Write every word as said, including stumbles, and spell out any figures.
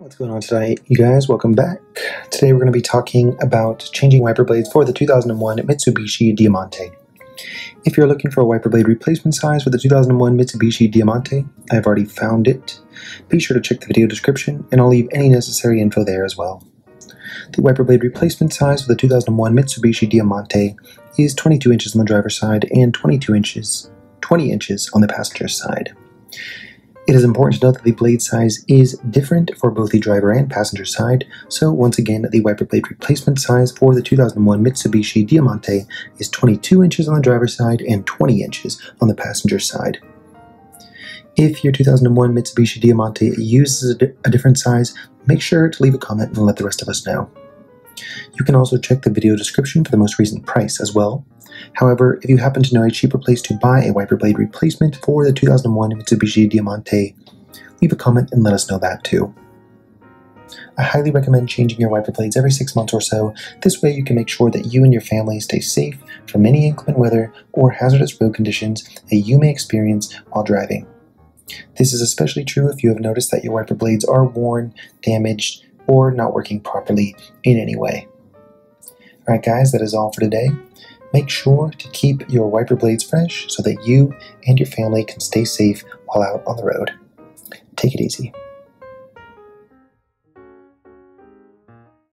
What's going on today, you guys? Welcome back. Today we're going to be talking about changing wiper blades for the two thousand one Mitsubishi Diamante. If you're looking for a wiper blade replacement size for the two thousand one Mitsubishi Diamante, I've already found it. Be sure to check the video description and I'll leave any necessary info there as well. The wiper blade replacement size for the two thousand one Mitsubishi Diamante is twenty-two inches on the driver's side and twenty-two inches, twenty inches on the passenger side. It is important to note that the blade size is different for both the driver and passenger side, so once again the wiper blade replacement size for the two thousand one Mitsubishi Diamante is twenty-two inches on the driver's side and twenty inches on the passenger side. If your two thousand one Mitsubishi Diamante uses a, di a different size, make sure to leave a comment and let the rest of us know. You can also check the video description for the most recent price as well. However, if you happen to know a cheaper place to buy a wiper blade replacement for the two thousand one Mitsubishi Diamante, leave a comment and let us know that too. I highly recommend changing your wiper blades every six months or so. This way you can make sure that you and your family stay safe from any inclement weather or hazardous road conditions that you may experience while driving. This is especially true if you have noticed that your wiper blades are worn, damaged, or not working properly in any way. Alright guys, that is all for today. Make sure to keep your wiper blades fresh so that you and your family can stay safe while out on the road. Take it easy.